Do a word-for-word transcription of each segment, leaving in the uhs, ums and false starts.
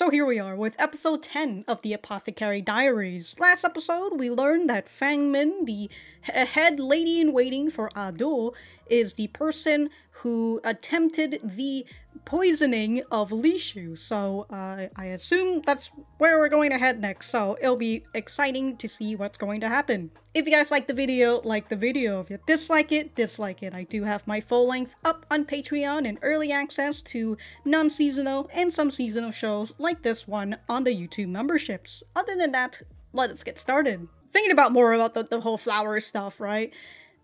So here we are with episode ten of the Apothecary Diaries. Last episode, we learned that Fengming, the head lady-in-waiting for Ah-Duo, is the person who attempted the poisoning of Lishu. So uh, I assume that's where we're going to head next, so it'll be exciting to see what's going to happen. If you guys like the video, like the video. If you dislike it, dislike it. I do have my full length up on Patreon and early access to non-seasonal and some seasonal shows like Like this one on the YouTube memberships. Other than that, let us get started. Thinking about more about the, the whole flower stuff, right?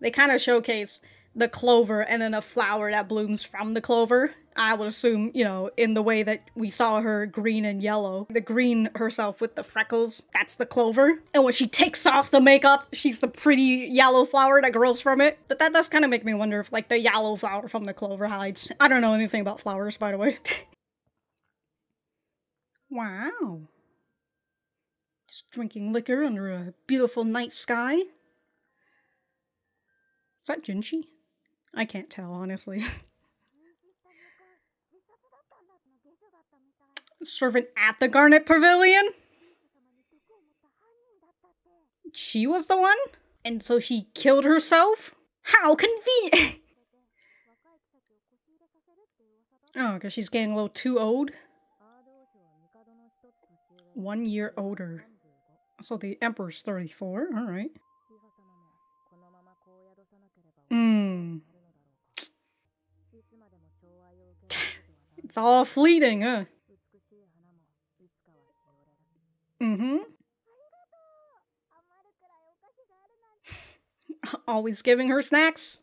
They kind of showcase the clover and then a flower that blooms from the clover. I would assume, you know, in the way that we saw her green and yellow. The green herself with the freckles, that's the clover. And when she takes off the makeup, she's the pretty yellow flower that grows from it. But that does kind of make me wonder if, like, the yellow flower from the clover hides. I don't know anything about flowers, by the way. Wow. Just drinking liquor under a beautiful night sky. Is that Jinshi? I can't tell, honestly. Servant at the Garnet Pavilion? She was the one? And so she killed herself? How convenient! Oh, because she's getting a little too old. One year older. So the emperor's thirty-four, alright. Mm. It's all fleeting, huh? Mm-hmm. Always giving her snacks?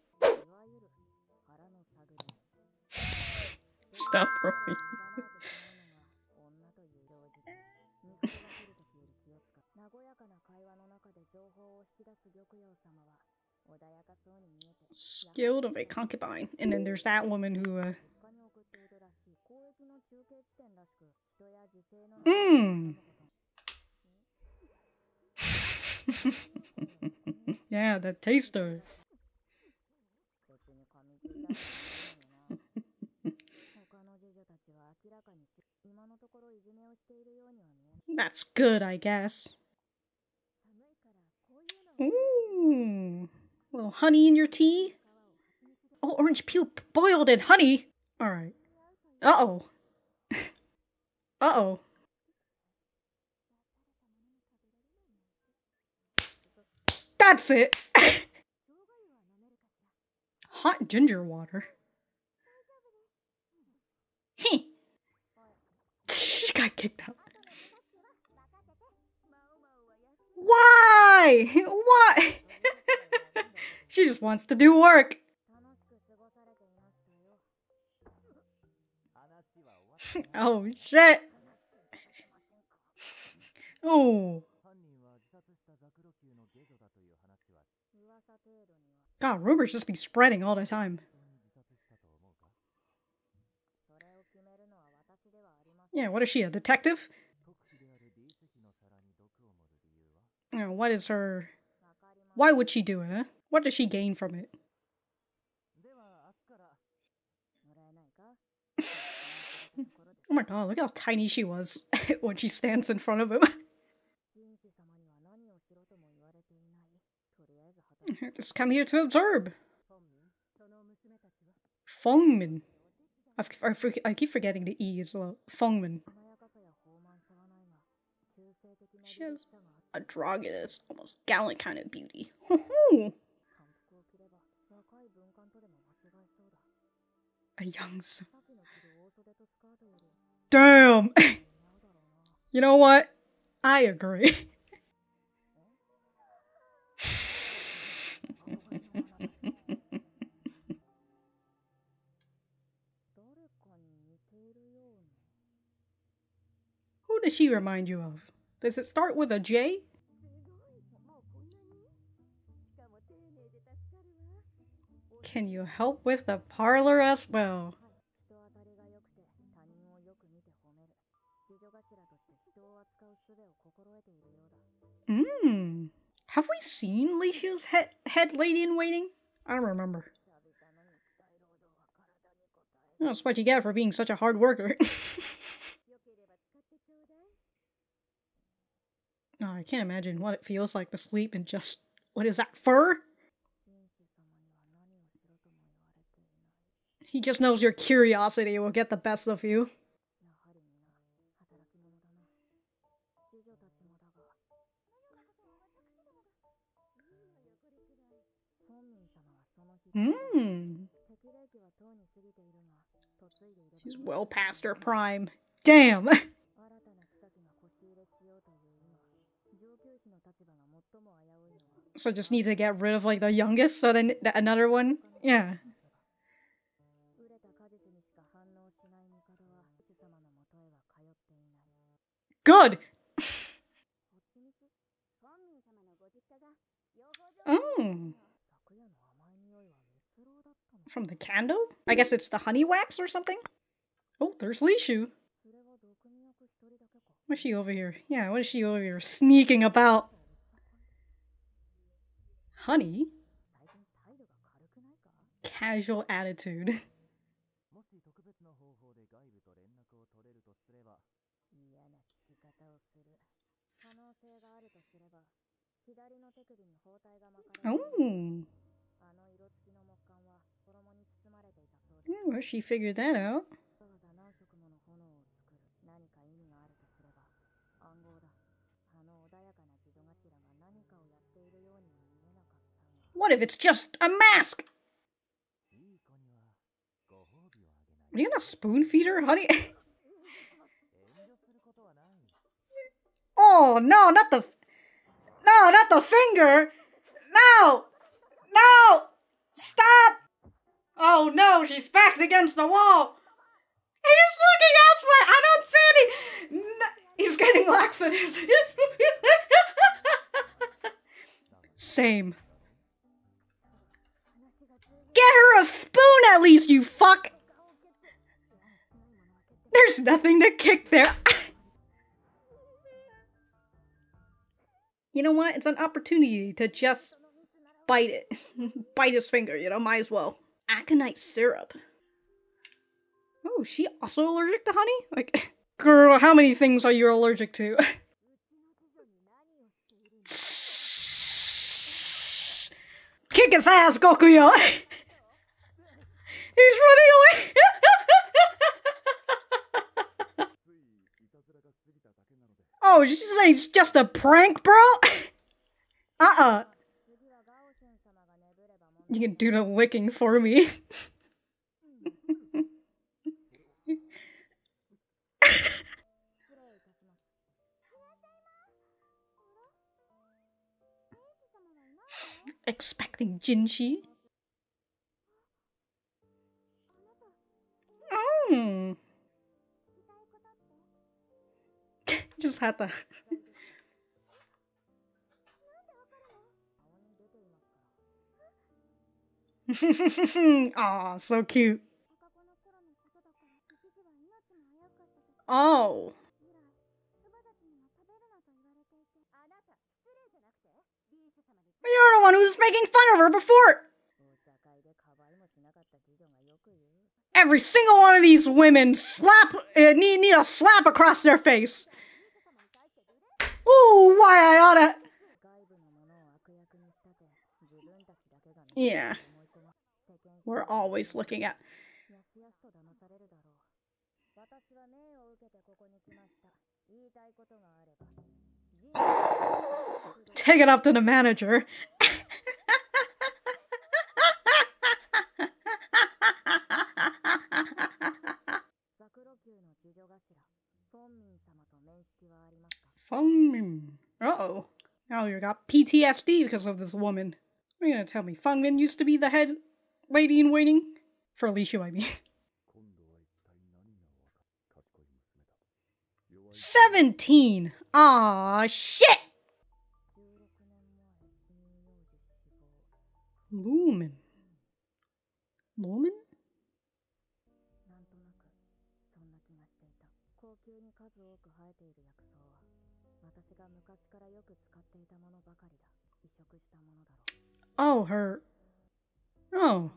Stop rowing. Skilled of a concubine. And then there's that woman who, uh... Mmm! Yeah, that taster. That's good, I guess. Ooh, a little honey in your tea? Oh, orange peel boiled in honey? Alright. Uh-oh. Uh-oh. That's it! Hot ginger water. Heh. She got kicked out. Why? Why? She just wants to do work. Oh, shit. Oh. God, rumors just be spreading all the time. Yeah, what is she, a detective? You know, what is her... Why would she do it, huh? What does she gain from it? Oh my god, look how tiny she was when she stands in front of him. Just come here to observe. Fengming. I've, I've, I keep forgetting the E is low. Fengming. She has a androgynous, almost gallant kind of beauty. A young son. Damn! You know what? I agree. Who does she remind you of? Does it start with a J? Can you help with the parlor as well? Mmm. Have we seen Lishu's he head lady-in-waiting? I don't remember. That's what you get for being such a hard worker. Oh, I can't imagine what it feels like to sleep and just... What is that, fur? He just knows your curiosity will get the best of you. Mmm. She's well past her prime. Damn! So just need to get rid of, like, the youngest, so then the another one? Yeah. Good! Oh. From the candle? I guess it's the honey wax or something? Oh, there's Lishu. What's she over here? Yeah, what is she over here sneaking about? Honey? Casual attitude. Oh. Oh, she figured that out. What if it's just a mask? Are you gonna spoon feed her, honey? Oh, no, not the... No, not the finger! No! No! Stop! Oh no, she's backed against the wall! And he's looking elsewhere! I don't see any... No, he's getting laxatives. Same. Get her a spoon at least, you fuck! There's nothing to kick there. You know what? It's an opportunity to just bite it. Bite his finger, you know? Might as well. Aconite syrup. Oh, she also allergic to honey? Like, girl, how many things are you allergic to? Kick his ass, Gyokuyou! He's running away! Oh, she's saying it's just a prank, bro? Uh-uh. You can do the licking for me. Expecting Jinshi. Mm. Just had to. Aw, so cute. Oh. You're the one who was making fun of her before! Every single one of these women slap uh, need, need a slap across their face. Ooh, why I oughta... Yeah. We're always looking at. Take it up to the manager. Fengming. Uh-oh. Now you got P T S D because of this woman. Are you gonna tell me Fengming used to be the head lady in waiting? For Lishu, I mean. Seventeen! Aw, shit! Lumen. Lumen? Oh, her. Oh.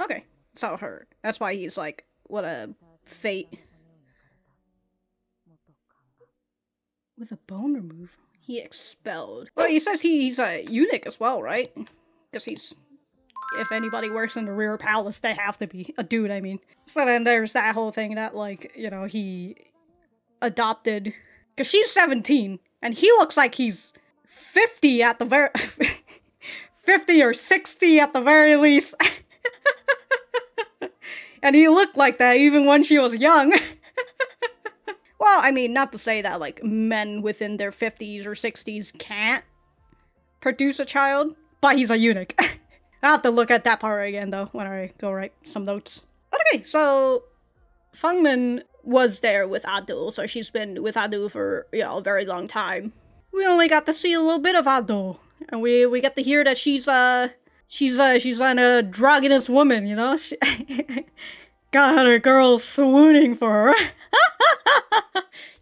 Okay, so her. That's why he's like, what a fate. With a bone remove, he expelled. Well, he says he's a eunuch as well, right? Because he's... if anybody works in the rear palace, they have to be a dude, I mean. So then there's that whole thing that, like, you know, he adopted... because she's seventeen, and he looks like he's fifty at the very... fifty or sixty at the very least. And he looked like that even when she was young. Well, I mean, not to say that, like, men within their fifties or sixties can't produce a child, but he's a eunuch. I'll have to look at that part again, though, when I go write some notes. Okay, so Fengming was there with Ah-Duo, so she's been with Ah-Duo for, you know, a very long time. We only got to see a little bit of Ah-Duo, and we, we got to hear that she's, uh, she's, uh, she's an androgynous woman, you know? She got her girl swooning for her.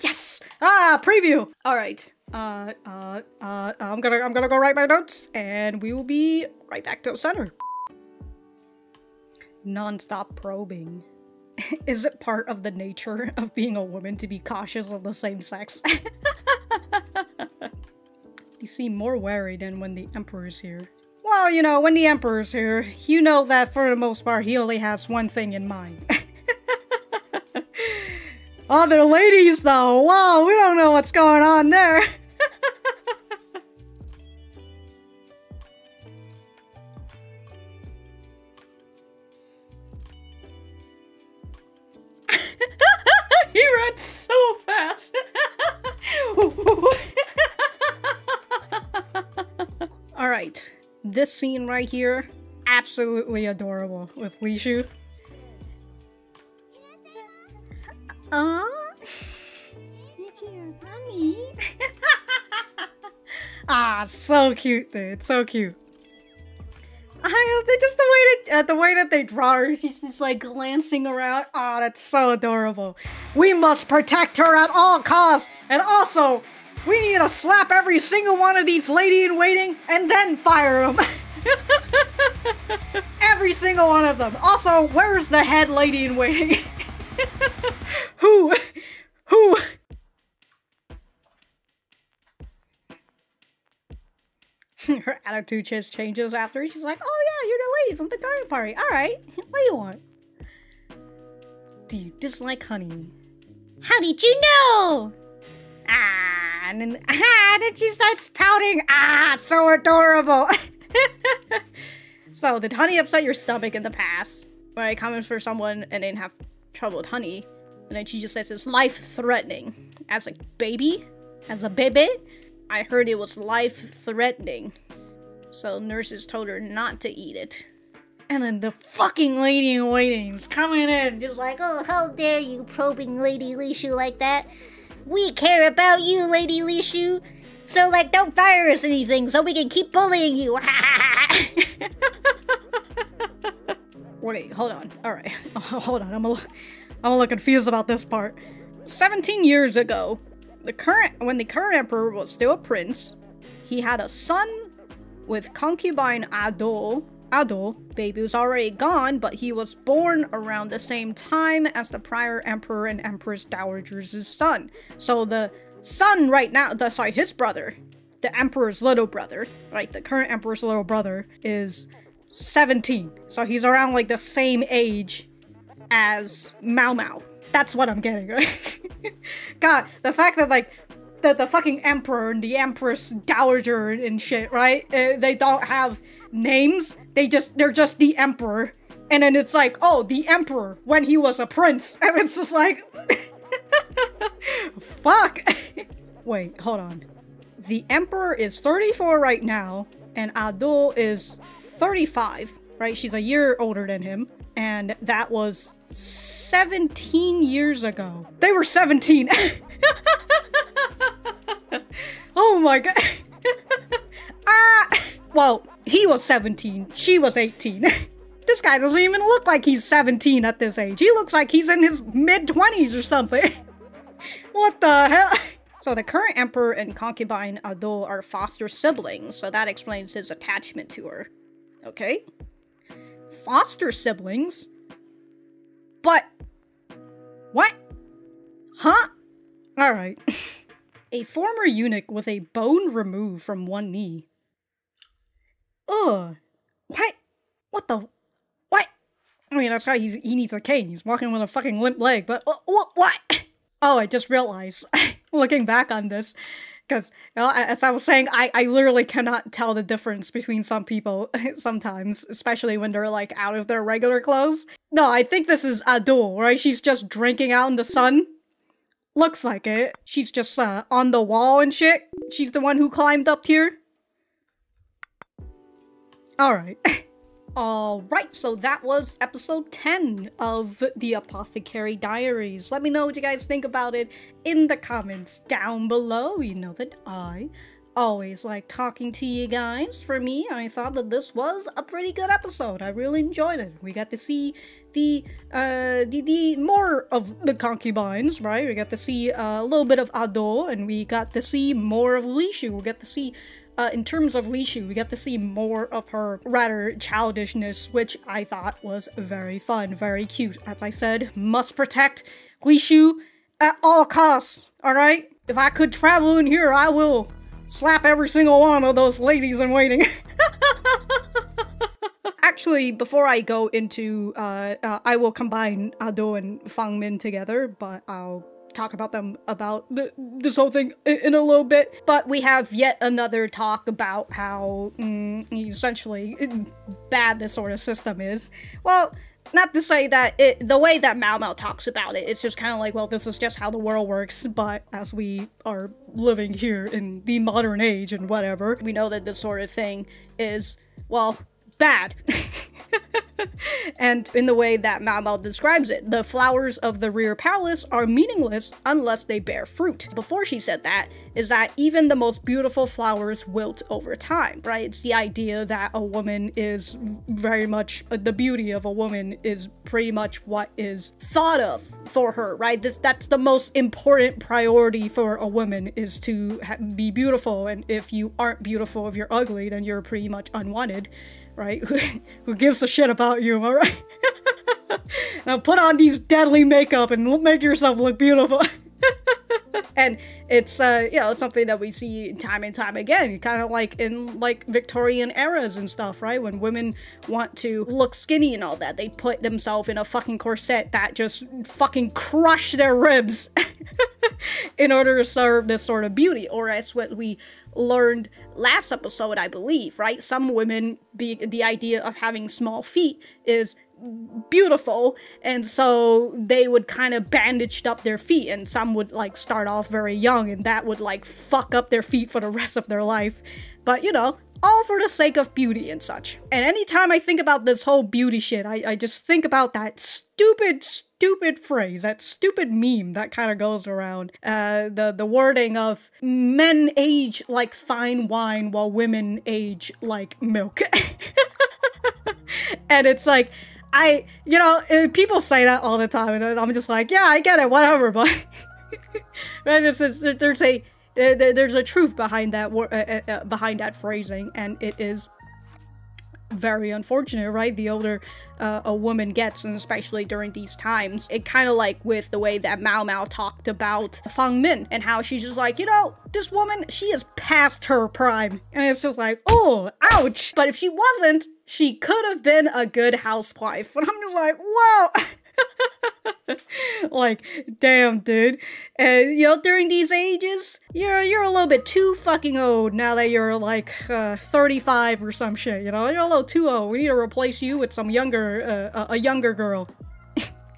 Yes! Ah, preview! Alright, uh, uh, uh, I'm gonna, I'm gonna go write my notes, and we will be right back to the center. Non-stop probing. Is it part of the nature of being a woman to be cautious of the same sex? You seem more wary than when the Emperor's here. Well, you know, when the Emperor's here, you know that for the most part he only has one thing in mind. Other ladies, though, wow, we don't know what's going on there. He ran so fast. All right, this scene right here, absolutely adorable with Lishu. Aww, it's your mommy. Ah, so cute, dude. So cute. I, they just the way that uh, the way that they draw her, she's just like glancing around. Ah, that's so adorable. We must protect her at all costs, and also we need to slap every single one of these lady in waiting, and then fire them. Every single one of them. Also, where's the head lady in waiting? Who? Who? Her attitude just changes after. She's like, oh yeah, you're the lady from the garden party. Alright, what do you want? Do you dislike honey? How did you know? Ah, and then, ah, and then she starts pouting. Ah, so adorable. So, did honey upset your stomach in the past? When I comment for someone and then have trouble with honey. And then she just says it's life-threatening. As a baby? As a baby? I heard it was life-threatening. So nurses told her not to eat it. And then the fucking lady in waiting is coming in just like, oh, how dare you probing Lady Lishu like that? We care about you, Lady Lishu. So, like, don't fire us or anything so we can keep bullying you. Wait, hold on. All right. Oh, hold on. I'm a little, I'm a little confused about this part. seventeen years ago, the current when the current emperor was still a prince, he had a son with concubine Ah-Duo. Ah-Duo, baby was already gone, but he was born around the same time as the prior emperor and empress dowager's son. So the son right now, the, sorry, his brother, the emperor's little brother, right, the current emperor's little brother is seventeen, so he's around like the same age as Maomao. That's what I'm getting, right? God, the fact that like the, the fucking emperor and the empress dowager and shit, right? Uh, they don't have names. They just, they're just the emperor. And then it's like, oh, the emperor when he was a prince. And it's just like, fuck. Wait, hold on. The emperor is thirty-four right now and Ah-Duo is thirty-five, right? She's a year older than him, and that was seventeen years ago. They were seventeen. Oh my god. Ah, well, he was seventeen, she was eighteen. This guy doesn't even look like he's seventeen at this age. He looks like he's in his mid-twenties or something. What the hell? So the current emperor and concubine Ah-Duo are foster siblings, so that explains his attachment to her. Okay. Foster siblings? But What? Huh? Alright. A former eunuch with a bone removed from one knee. Ugh. What? What the? What? I mean, that's right, he's, he needs a cane. He's walking with a fucking limp leg, but uh, what? Oh, I just realized, looking back on this, because you know, as I was saying, I, I literally cannot tell the difference between some people sometimes, especially when they're like out of their regular clothes. No, I think this is Ah-Duo, right? She's just drinking out in the sun. Looks like it. She's just uh, on the wall and shit. She's the one who climbed up here. Alright. Alright, so that was episode ten of the Apothecary Diaries. Let me know what you guys think about it in the comments down below. You know that I always like talking to you guys. For me, I thought that this was a pretty good episode. I really enjoyed it. We got to see the, uh, the, the more of the concubines, right? We got to see uh, a little bit of Ah-Duo, and we got to see more of Lishu. We got to see... Uh, in terms of Lishu, we got to see more of her rather childishness, which I thought was very fun, very cute. As I said, must protect Lishu at all costs, alright? If I could travel in here, I will slap every single one of those ladies in waiting. Actually, before I go into, uh, uh, I will combine Ah-Duo and Fengming together, but I'll talk about them about the, this whole thing in, in a little bit, but we have yet another talk about how mm, essentially bad this sort of system is. Well, not to say that it, the way that Maomao talks about it, it's just kind of like, well, this is just how the world works, but as we are living here in the modern age and whatever, we know that this sort of thing is, well, bad. And in the way that Maomao describes it, the flowers of the rear palace are meaningless unless they bear fruit. Before she said that, is that even the most beautiful flowers wilt over time, right? It's the idea that a woman is very much, uh, the beauty of a woman is pretty much what is thought of for her, right? This, that's the most important priority for a woman, is to ha be beautiful, and if you aren't beautiful, if you're ugly, then you're pretty much unwanted. Right? Who, who gives a shit about you, alright? Now put on these deadly makeup and make yourself look beautiful. And it's, uh, you know, it's something that we see time and time again, kind of like in, like, Victorian eras and stuff, right? When women want to look skinny and all that, they put themselves in a fucking corset that just fucking crushed their ribs in order to serve this sort of beauty, or that's what we learned last episode, I believe, right? Some women, be the idea of having small feet is beautiful, and so they would kind of bandaged up their feet, and some would like start off very young, and that would like fuck up their feet for the rest of their life, but you know, all for the sake of beauty and such. And anytime I think about this whole beauty shit, I, I just think about that stupid stupid phrase, that stupid meme that kind of goes around, uh, the the wording of men age like fine wine while women age like milk. And it's like, I, you know, people say that all the time, and I'm just like, yeah, I get it, whatever, but right, it's, it's, there's a there's a truth behind that uh, uh, behind that phrasing, and it is very unfortunate, right? The older uh, a woman gets, and especially during these times, it kind of like with the way that Maomao talked about Fengming and how she's just like, you know, this woman, she is past her prime, and it's just like, oh, ouch. But if she wasn't, she could have been a good housewife. And I'm just like, whoa. Like, damn, dude. And you know, during these ages, you're you're a little bit too fucking old now that you're like uh, thirty-five or some shit. You know, you're a little too old. We need to replace you with some younger, uh, a younger girl.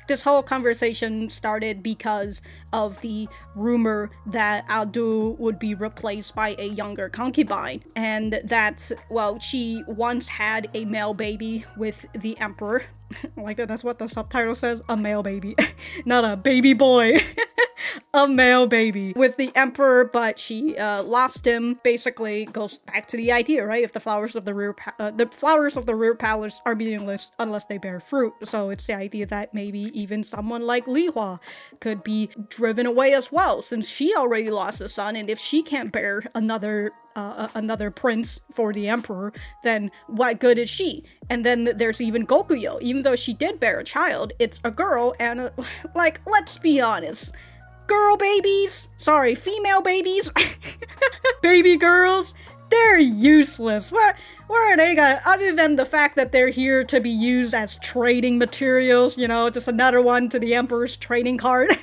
This whole conversation started because of the rumor that Ah-Duo would be replaced by a younger concubine, and that, well, she once had a male baby with the emperor. Like that, that's what the subtitle says, a male baby, not a baby boy. a male baby with the emperor, but she uh, lost him. Basically, goes back to the idea, right? If the flowers of the rear, uh, the flowers of the rear palace are meaningless unless they bear fruit. So it's the idea that maybe even someone like Lihua could be driven away as well, since she already lost a son, and if she can't bear another Uh, another prince for the emperor, then what good is she? And then there's even Gyokuyou. Even though she did bear a child, it's a girl, and a, like, let's be honest, girl babies, sorry, female babies, baby girls, they're useless. Where, where are they gonna, other than the fact that they're here to be used as trading materials, you know, just another one to the emperor's trading card.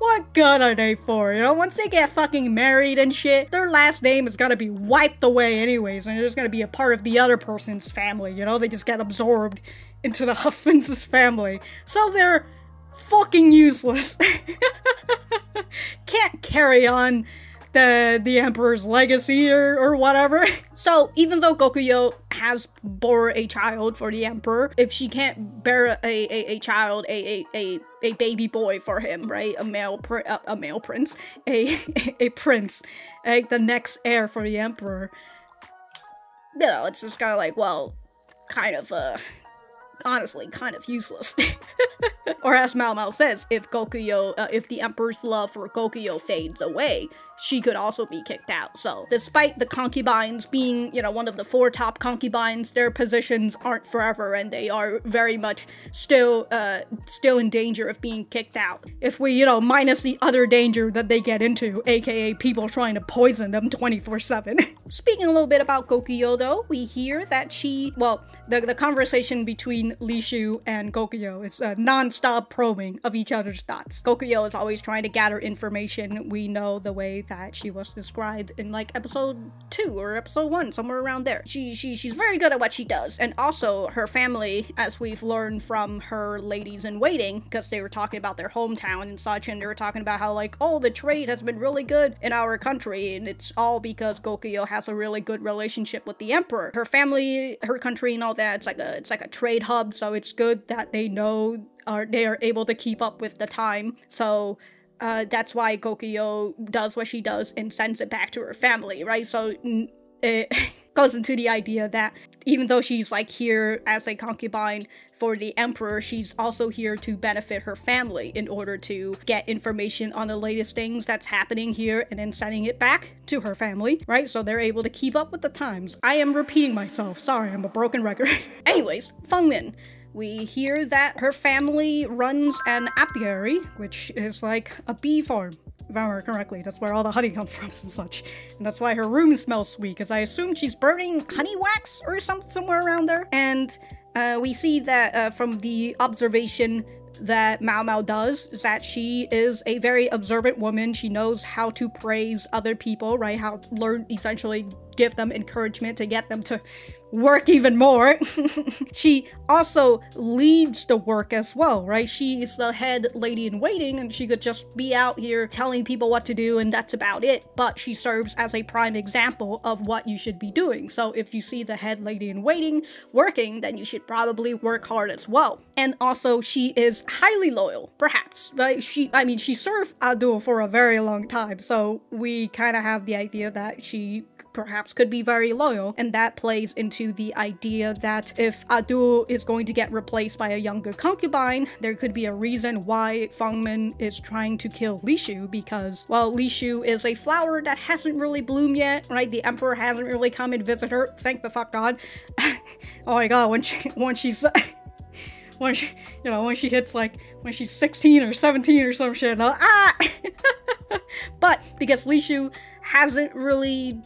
What good are they for, you know? Once they get fucking married and shit, their last name is gonna be wiped away anyways, and they're just gonna be a part of the other person's family, you know? They just get absorbed into the husband's family. So they're fucking useless. Can't carry on the, the emperor's legacy or, or whatever. So even though Gyokuyou has bore a child for the emperor, if she can't bear a, a, a child, a, a, a a baby boy for him, right? A male, pr a, a male prince, a, a, a prince, like the next heir for the emperor. You know, it's just kind of like, well, kind of, uh, honestly, kind of useless. Or as Maomao says, if Gyokuyou, uh, if the emperor's love for Gyokuyou fades away, she could also be kicked out. So despite the concubines being, you know, one of the four top concubines, their positions aren't forever, and they are very much still, uh, still in danger of being kicked out. If we, you know, minus the other danger that they get into, aka people trying to poison them twenty-four seven. Speaking a little bit about Gyokuyou though, we hear that she, well, the, the conversation between Lishu and Gyokuyou is a non-stop probing of each other's thoughts. Gyokuyou is always trying to gather information. We know the way that she was described in like episode two or episode one, somewhere around there. She, she she's very good at what she does, and also her family, as we've learned from her ladies in waiting, because they were talking about their hometown and such, and they were talking about how like, oh, the trade has been really good in our country, and it's all because Gyokuyou has a really good relationship with the emperor. Her family, her country, and all that. It's like a it's like a trade hub, so it's good that they know are they are able to keep up with the time. So. Uh, that's why Gyokuyou does what she does and sends it back to her family, right? So it goes into the idea that even though she's like here as a concubine for the emperor, she's also here to benefit her family in order to get information on the latest things that's happening here and then sending it back to her family, right? So they're able to keep up with the times. I am repeating myself. Sorry, I'm a broken record. Anyways, Fengming. We hear that her family runs an apiary, which is like a bee farm, if I remember correctly. That's where all the honey comes from and such. And that's why her room smells sweet, because I assume she's burning honey wax or something somewhere around there. And uh, we see that uh, from the observation that Maomao does, is that she is a very observant woman. She knows how to praise other people, right? How to learn, essentially give them encouragement to get them to work even more. She also leads the work as well, right? She is the head lady in waiting, and she could just be out here telling people what to do, and that's about it. But she serves as a prime example of what you should be doing. So if you see the head lady in waiting working, then you should probably work hard as well. And also, she is highly loyal, perhaps. Right? She, I mean, she served Ah-Duo for a very long time, so we kind of have the idea that she perhaps could be very loyal, and that plays into the idea that if Ah-Duo is going to get replaced by a younger concubine, there could be a reason why Fengming is trying to kill Lishu, because, well, Lishu is a flower that hasn't really bloomed yet, right? The emperor hasn't really come and visit her, thank the fuck god. Oh my god, when she, when she's... when she, you know, when she hits like, when she's sixteen or seventeen or some shit, I'll, ah! But, because Lishu hasn't really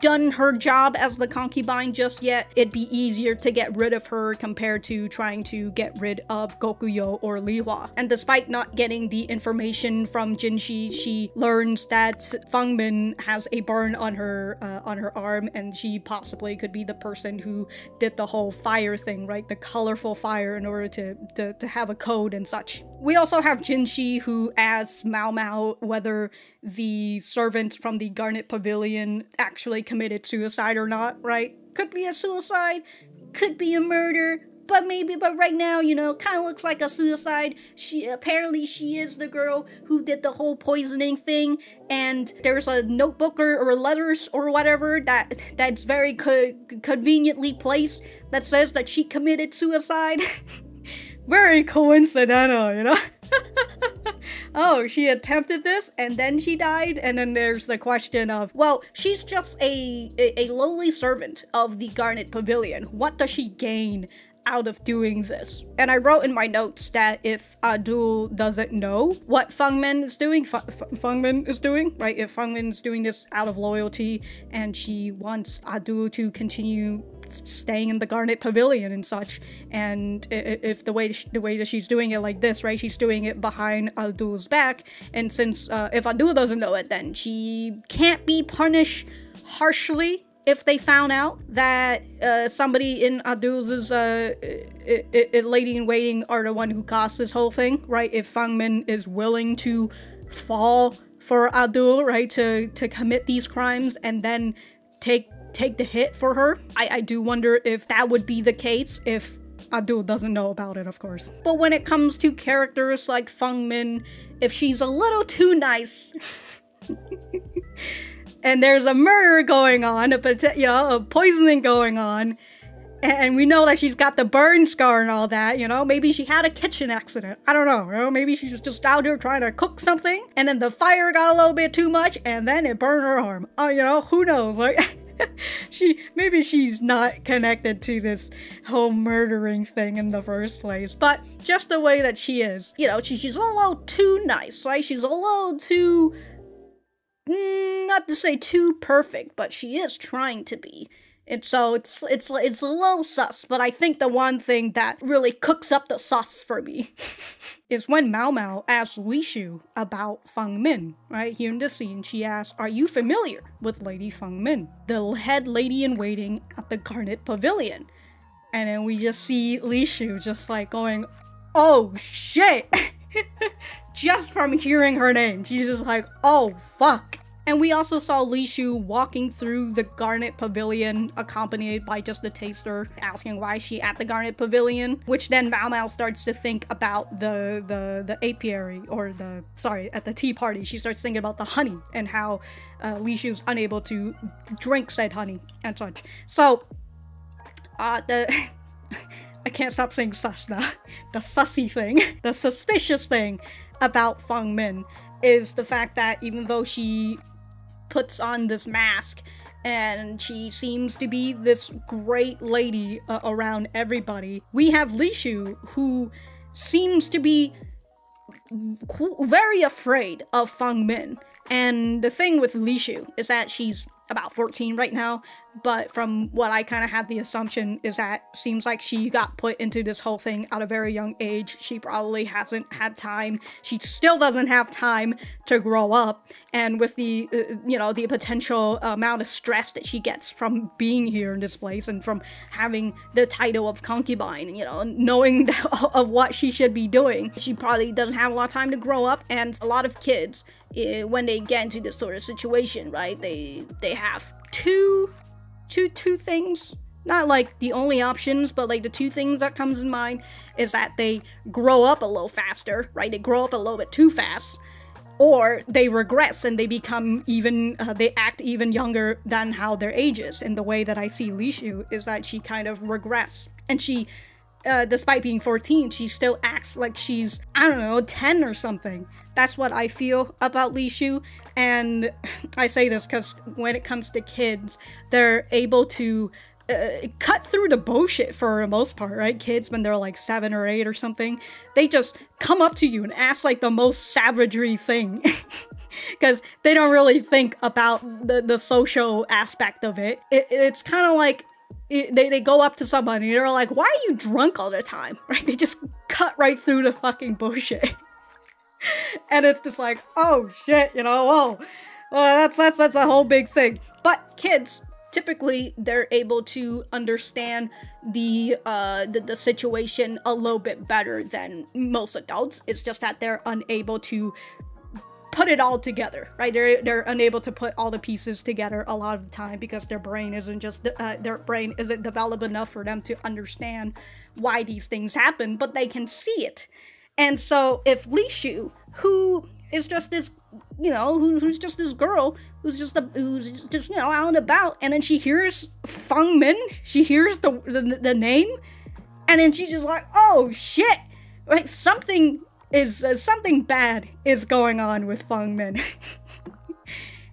done her job as the concubine just yet, it'd be easier to get rid of her compared to trying to get rid of Gyokuyou or Lihua. And despite not getting the information from Jinshi, she learns that Fengming has a burn on her uh, on her arm, and she possibly could be the person who did the whole fire thing, right? The colorful fire in order to, to, to have a code and such. We also have Jinshi, who asks Maomao whether the servant from the Garnet Pavilion actually committed suicide or not, right? Could be a suicide, could be a murder, but maybe, but right now, you know, kind of looks like a suicide. She, apparently she is the girl who did the whole poisoning thing, and there's a notebook or, or letters or whatever that that's very co conveniently placed that says that she committed suicide. Very coincidental, you know? Oh, she attempted this and then she died, and then there's the question of, well, she's just a, a, a lowly servant of the Garnet Pavilion. What does she gain out of doing this? And I wrote in my notes that if Ah-Duo doesn't know what Fengming is doing, F F Fengming is doing, right? If Fengming is doing this out of loyalty and she wants Ah-Duo to continue staying in the Garnet Pavilion and such, and if the way the way that she's doing it like this, right, she's doing it behind Ah-Duo's back, and since uh, if Ah-Duo doesn't know it, then she can't be punished harshly if they found out that uh, somebody in Ah-Duo's uh, lady-in-waiting are the one who caused this whole thing, right? If Fengming is willing to fall for Ah-Duo, right, to, to commit these crimes and then take take the hit for her, I, I do wonder if that would be the case if Ah-Duo doesn't know about it, of course. But when it comes to characters like Fengming, if she's a little too nice, and there's a murder going on, a, you know, a poisoning going on, and we know that she's got the burn scar and all that, you know, maybe she had a kitchen accident. I don't know, you know, maybe she's just out here trying to cook something, and then the fire got a little bit too much, and then it burned her arm. Oh, you know, who knows, like... she maybe she's not connected to this whole murdering thing in the first place, but just the way that she is, you know, she, she's a little too nice, right? She's a little too, not to say too perfect, but she is trying to be. And so it's it's it's a little sus, but I think the one thing that really cooks up the sauce for me is when Maomao asked Lishu about Fengming, right? Here in this scene, she asked, "Are you familiar with Lady Fengming, the head lady-in-waiting at the Garnet Pavilion?" And then we just see Lishu just like going, "Oh shit!" Just from hearing her name, she's just like, "Oh fuck." And we also saw Lishu walking through the Garnet Pavilion, accompanied by just the taster, asking why she at the Garnet Pavilion, which then Maomao starts to think about the, the, the apiary, or the, sorry, at the tea party. She starts thinking about the honey and how uh, Lishu's unable to drink said honey and such. So, uh, the... I can't stop saying sus now. The sussy thing, the suspicious thing about Fengming is the fact that even though she puts on this mask and she seems to be this great lady uh, around everybody, we have Lishu, who seems to be very afraid of Fengming. And the thing with Lishu is that she's about fourteen right now, but from what I kind of had the assumption is that seems like she got put into this whole thing at a very young age. She probably hasn't had time. She still doesn't have time to grow up, and with the, uh, you know, the potential amount of stress that she gets from being here in this place and from having the title of concubine, you know, knowing that, of what she should be doing, she probably doesn't have a lot of time to grow up. And a lot of kids, uh, when they get into this sort of situation, right, they they have two two two things, not like the only options, but like the two things that comes in mind is that they grow up a little faster, right, they grow up a little bit too fast, or they regress and they become even uh, they act even younger than how their age is. And the way that I see Lishu is that she kind of regressed, and she uh, despite being fourteen, she still acts like she's, I don't know, ten or something. That's what I feel about Lishu. And I say this because when it comes to kids, they're able to uh, cut through the bullshit for the most part, right? Kids, when they're like seven or eight or something, they just come up to you and ask like the most savagery thing. Because they don't really think about the, the social aspect of it. it it's kind of like, It, they, they go up to somebody and they're like, why are you drunk all the time? Right? They just cut right through the fucking bullshit. And it's just like, oh shit, you know, whoa. Well, that's, that's, that's a whole big thing. But kids, typically, they're able to understand the, uh, the the situation a little bit better than most adults. It's just that they're unable to put it all together, right? They're, they're unable to put all the pieces together a lot of the time because their brain isn't just, uh, their brain isn't developed enough for them to understand why these things happen, but they can see it. And so if Lishu, who is just this, you know, who, who's just this girl, who's just, a, who's just, you know, out and about, and then she hears Fengming, she hears the, the, the name, and then she's just like, oh shit, right? Something is, uh, something bad is going on with Fengming.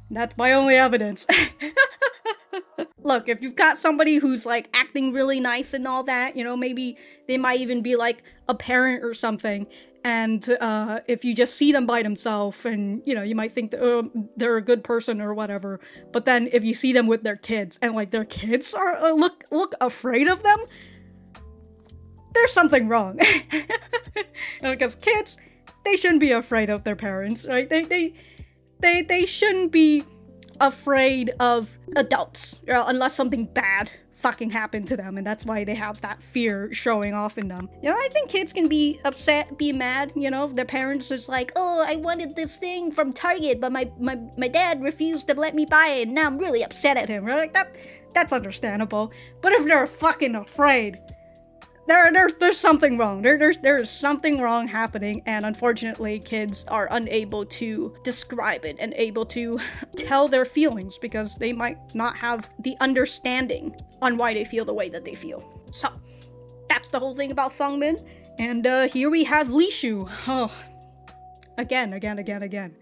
That's my only evidence. Look, if you've got somebody who's like acting really nice and all that, you know, maybe they might even be like a parent or something. And uh, if you just see them by themselves and, you know, you might think that, oh, they're a good person or whatever. But then if you see them with their kids and like their kids are uh, look, look afraid of them, there's something wrong. Because kids, they shouldn't be afraid of their parents, right? They, they, they, they shouldn't be afraid of adults, you know, unless something bad fucking happened to them, and that's why they have that fear showing off in them. You know, I think kids can be upset, be mad, you know, if their parents is like, oh, I wanted this thing from Target, but my, my, my dad refused to let me buy it, and now I'm really upset at him, right? Like, that, that's understandable. But if they're fucking afraid, There, there, there's something wrong. There, there's, there's something wrong happening, and unfortunately, kids are unable to describe it and able to tell their feelings because they might not have the understanding on why they feel the way that they feel. So, that's the whole thing about Fengming. And uh, here we have Lishu. Oh, again, again, again, again.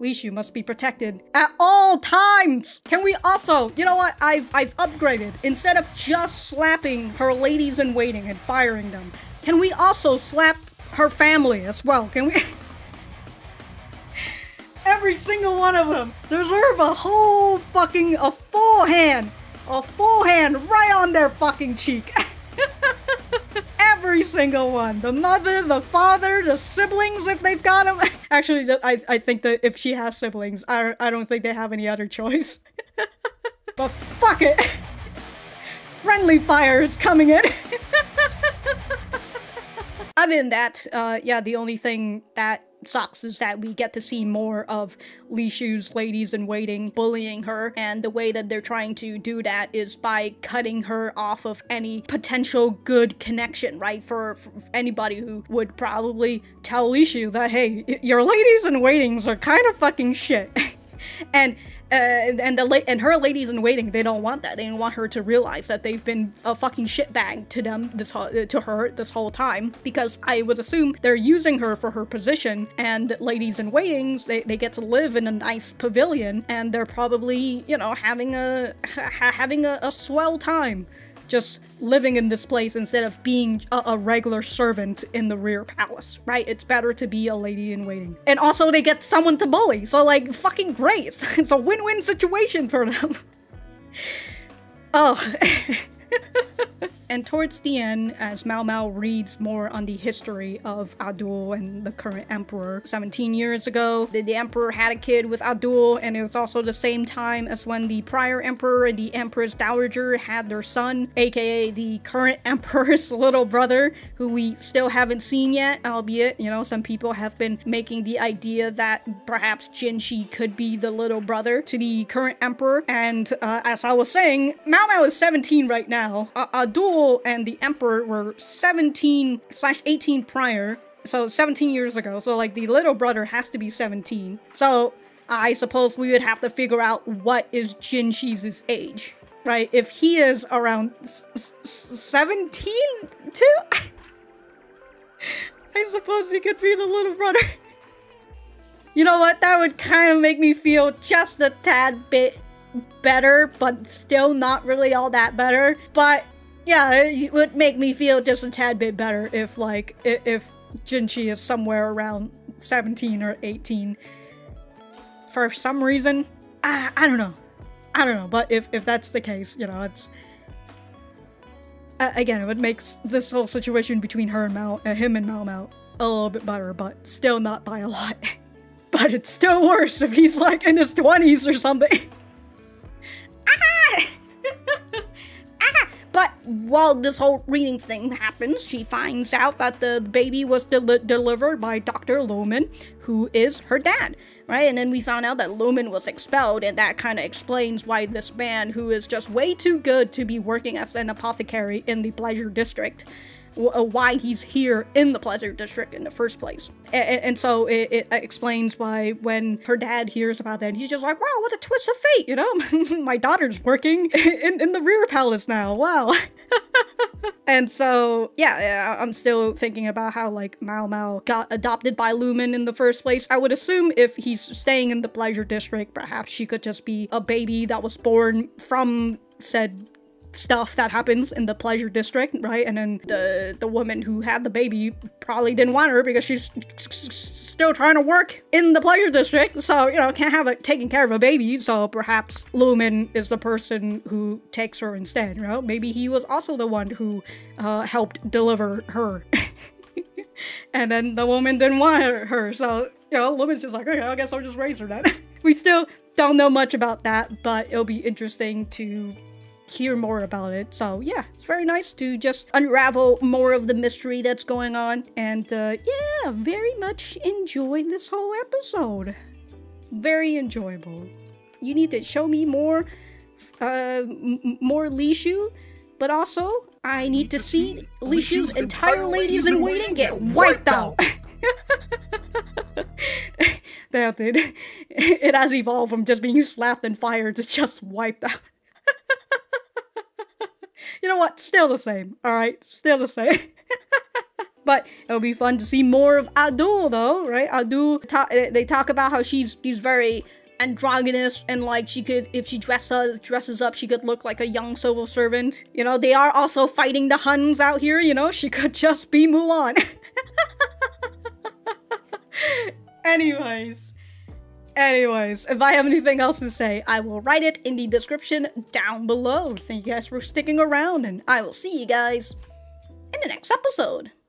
Lishu must be protected at all times. Can we also, you know what? I've I've upgraded. Instead of just slapping her ladies in waiting and firing them, can we also slap her family as well? Can we? Every single one of them deserve a whole fucking a full hand, a full hand right on their fucking cheek. Every single one. The mother, the father, the siblings if they've got them. Actually, I, I think that if she has siblings, I, I don't think they have any other choice. But fuck it. Friendly fire is coming in. Other than that, uh, yeah, the only thing that sucks is that we get to see more of Lishu's ladies in waiting bullying her, and the way that they're trying to do that is by cutting her off of any potential good connection, right? For, for anybody who would probably tell Lishu that, hey, your ladies in waitings are kind of fucking shit. And uh, and the la and her ladies in waiting, they don't want that. They don't want her to realize that they've been a fucking shitbag to them this uh, to her this whole time, because I would assume they're using her for her position, and ladies in waitings, they, they get to live in a nice pavilion, and they're probably, you know, having a ha having a, a swell time just living in this place instead of being a, a regular servant in the rear palace, right? It's better to be a lady in waiting. And also they get someone to bully, so like, fucking great. It's, it's a win-win situation for them. Oh. And towards the end, as Maomao reads more on the history of Ah-Duo and the current emperor, seventeen years ago, the, the emperor had a kid with Ah-Duo, and it was also the same time as when the prior emperor and the empress dowager had their son, aka the current emperor's little brother, who we still haven't seen yet, albeit, you know, some people have been making the idea that perhaps Jinshi could be the little brother to the current emperor. And uh, as I was saying, Maomao is seventeen right now. Uh, Ah-Duo and the emperor were seventeen slash eighteen prior, so seventeen years ago, so like the little brother has to be seventeen, so I suppose we would have to figure out what is Jinshi's age, right? If he is around seventeen too, I suppose he could be the little brother. You know what, that would kind of make me feel just a tad bit better, but still not really all that better. But yeah, it would make me feel just a tad bit better if, like, if Jinshi is somewhere around seventeen or eighteen. For some reason, I, I don't know. I don't know, but if, if that's the case, you know, it's... Uh, again, it would make this whole situation between her and Mao, uh, him and Maomao a little bit better, but still not by a lot. But it's still worse if he's, like, in his twenties or something. Ah! But while this whole reading thing happens, she finds out that the baby was del delivered by Doctor Lumen, who is her dad, right? And then we found out that Lumen was expelled, and that kind of explains why this man, who is just way too good to be working as an apothecary in the Pleasure District, why he's here in the Pleasure District in the first place. And, and so it, it explains why when her dad hears about that, he's just like, wow, what a twist of fate, you know? My daughter's working in, in the Rear Palace now, wow. And so, yeah, I'm still thinking about how, like, Maomao got adopted by Lumen in the first place. I would assume if he's staying in the Pleasure District, perhaps she could just be a baby that was born from said stuff that happens in the Pleasure District, right? And then the the woman who had the baby probably didn't want her because she's still trying to work in the Pleasure District, so, you know, can't have it taking care of a baby, so perhaps Lumen is the person who takes her instead, you know? Maybe he was also the one who uh, helped deliver her. And then the woman didn't want her, so, you know, Lumen's just like, okay, I guess I'll just raise her then. We still don't know much about that, but it'll be interesting to hear more about it. So yeah, it's very nice to just unravel more of the mystery that's going on, and uh, yeah, very much enjoyed this whole episode. Very enjoyable. You need to show me more uh, m more Lishu, but also I need to see Lishu's entire ladies in waiting get wiped out. That it, it has evolved from just being slapped and fired to just wiped out. You know what? Still the same. Alright, still the same. But it'll be fun to see more of Ah-Duo though, right? Ah-Duo, they talk about how she's she's very androgynous, and like she could, if she dress up, dresses up, she could look like a young civil servant. You know, they are also fighting the Huns out here, you know? She could just be Mulan. Anyways. Anyways, if I have anything else to say, I will write it in the description down below. Thank you guys for sticking around, and I will see you guys in the next episode.